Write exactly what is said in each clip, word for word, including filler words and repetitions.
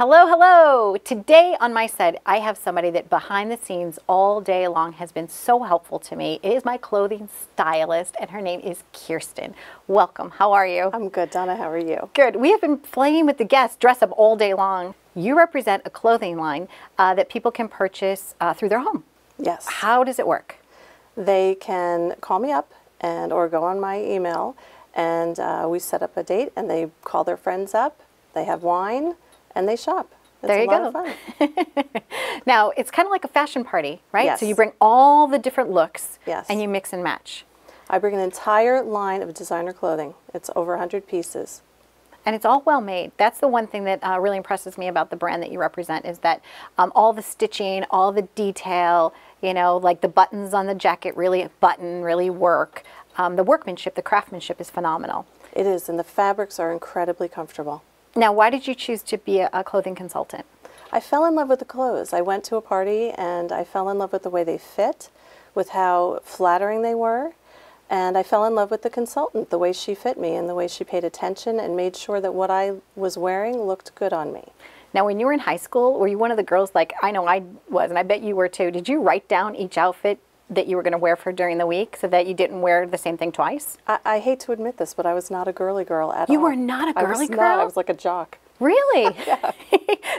Hello, hello. Today on my set, I have somebody that behind the scenes all day long has been so helpful to me. It is my clothing stylist, and her name is Kirsten. Welcome. How are you? I'm good, Donna. How are you? Good. We have been playing with the guests, dress up all day long. You represent a clothing line uh, that people can purchase uh, through their home. Yes. How does it work? They can call me up and or go on my email, and uh, we set up a date, and they call their friends up. They have wine. And they shop. It's there you a lot go. Of fun. Now, it's kind of like a fashion party, right? Yes. So you bring all the different looks, yes, and you mix and match. I bring an entire line of designer clothing. It's over one hundred pieces. And it's all well made. That's the one thing that uh, really impresses me about the brand that you represent is that um, all the stitching, all the detail, you know, like the buttons on the jacket really button, really work. Um, the workmanship, the craftsmanship is phenomenal. It is, and the fabrics are incredibly comfortable. Now, why did you choose to be a clothing consultant? I fell in love with the clothes. I went to a party and I fell in love with the way they fit, with how flattering they were, and I fell in love with the consultant, the way she fit me and the way she paid attention and made sure that what I was wearing looked good on me. Now, when you were in high school, were you one of the girls, like I know I was, and I bet you were too, did you write down each outfit that you were going to wear for during the week so that you didn't wear the same thing twice? I, I hate to admit this, but I was not a girly girl at all. You were not a girly girl? I was not. I was like a jock. Really? Yeah.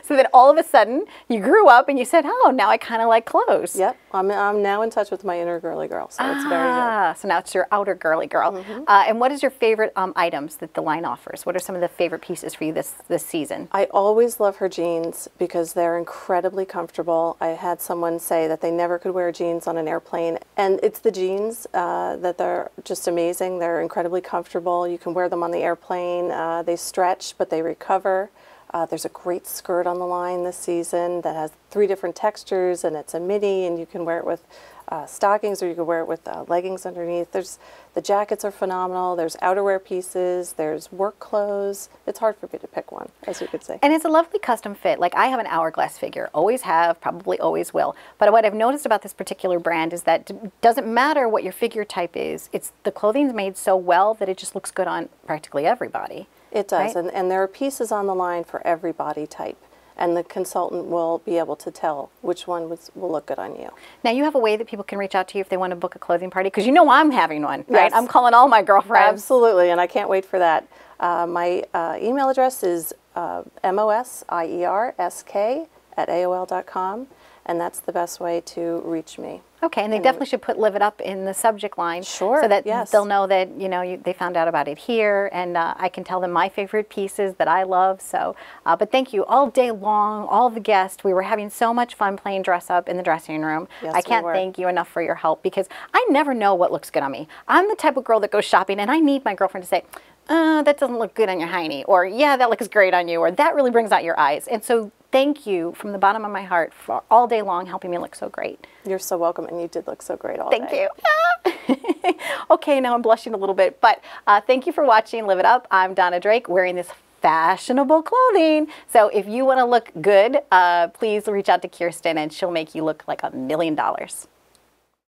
So then all of a sudden you grew up and you said, oh, now I kind of like clothes. Yep. I'm, I'm now in touch with my inner girly girl, so ah, it's very good. So now it's your outer girly girl. Mm-hmm. uh, and what is your favorite um, items that the line offers? What are some of the favorite pieces for you this, this season? I always love her jeans because they're incredibly comfortable. I had someone say that they never could wear jeans on an airplane, and it's the jeans uh, that they're just amazing. They're incredibly comfortable. You can wear them on the airplane. Uh, they stretch, but they recover. Uh, there's a great skirt on the line this season that has three different textures, and it's a midi, and you can wear it with uh, stockings, or you can wear it with uh, leggings underneath. There's the jackets are phenomenal. There's outerwear pieces. There's work clothes. It's hard for me to pick one, as you could say. And it's a lovely custom fit. Like I have an hourglass figure. Always have. Probably always will. But what I've noticed about this particular brand is that it doesn't matter what your figure type is. It's the clothing's made so well that it just looks good on practically everybody. It does, right? and, and there are pieces on the line for every body type, and the consultant will be able to tell which one was, will look good on you. Now, you have a way that people can reach out to you if they want to book a clothing party, because you know I'm having one, yes, right? I'm calling all my girlfriends. Absolutely, and I can't wait for that. Uh, my uh, email address is uh, M O S I E R S K at A O L dot com, and that's the best way to reach me. Okay, and they and definitely should put Live It Up in the subject line, sure, so that yes, they'll know that you know you, they found out about it here, and uh, I can tell them my favorite pieces that I love. So, uh, but thank you all day long, all the guests. We were having so much fun playing dress up in the dressing room. Yes, I can't we were. thank you enough for your help, because I never know what looks good on me. I'm the type of girl that goes shopping, and I need my girlfriend to say, uh, that doesn't look good on your hiney, or yeah, that looks great on you, or that really brings out your eyes. And so thank you from the bottom of my heart for all day long helping me look so great. You're so welcome, and you did look so great all day. Thank you. Okay, now I'm blushing a little bit, but uh, thank you for watching Live It Up. I'm Donna Drake, wearing this fashionable clothing. So if you want to look good, uh, please reach out to Kirsten, and she'll make you look like a million dollars.